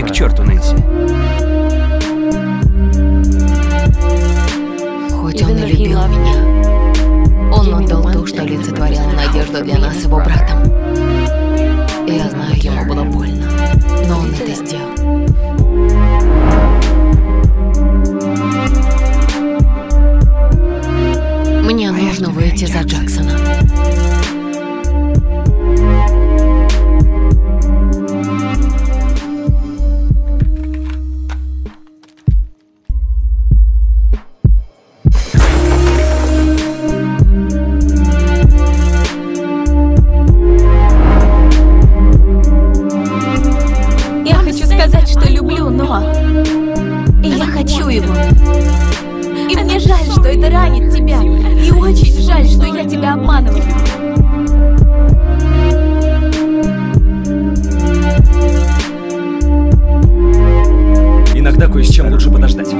Иди к черту, Нэнси. Хоть он и любил меня, он отдал то, что олицетворяло надежду для нас с его братом. Я знаю, ему было больно, но он это сделал. Мне нужно выйти за Джексона. Я хочу сказать, что люблю, но я хочу его. И мне жаль, что это ранит тебя. И очень жаль, что я тебя обманываю. Иногда кое с чем лучше подождать.